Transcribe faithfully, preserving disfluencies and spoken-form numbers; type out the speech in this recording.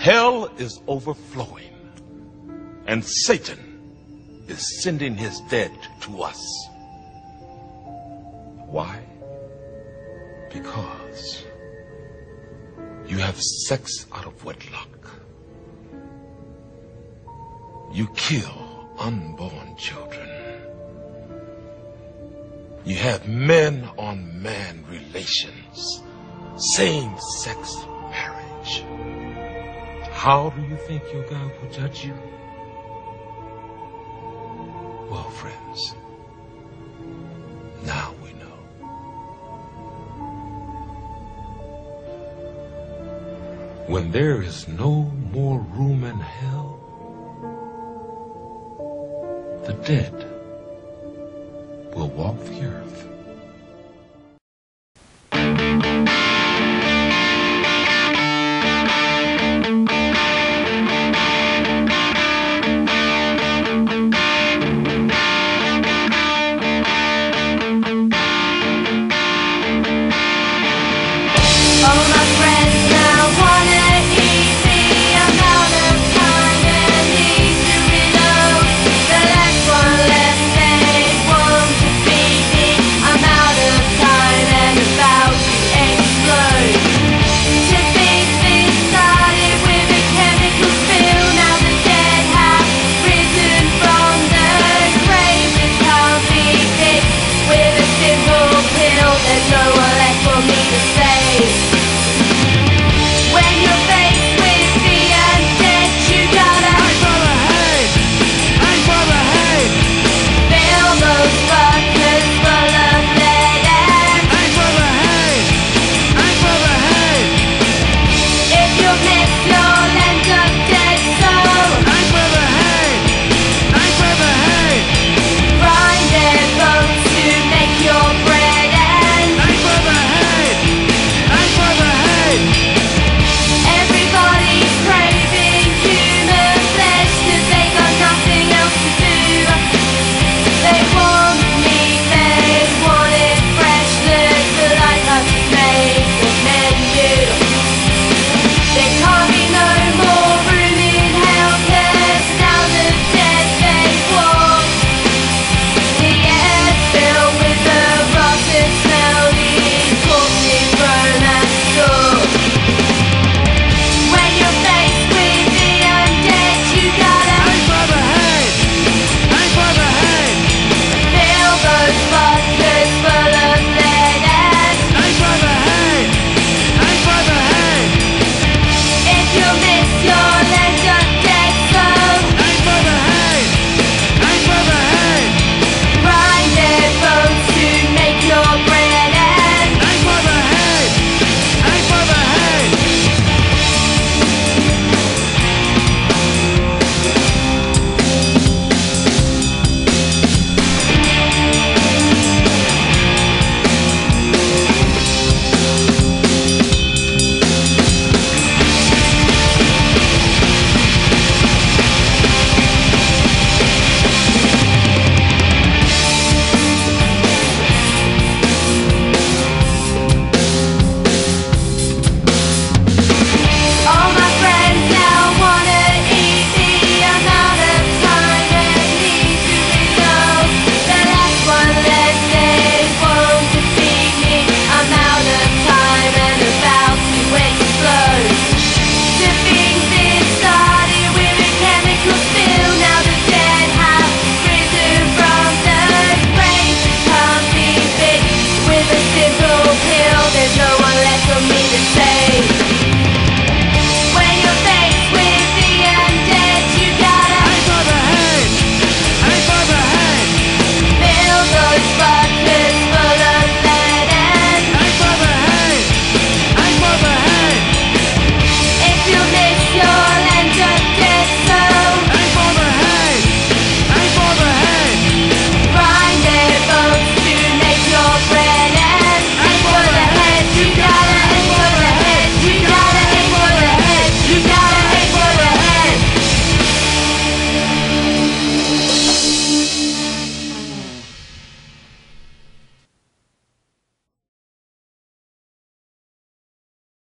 Hell is overflowing, and Satan is sending his dead to us. Why? Because you have sex out of wedlock. You kill unborn children. You have man-on-man relations, same-sex marriage. How do you think your God will judge you? Well, friends, now we know. When there is no more room in hell, the dead will walk the earth.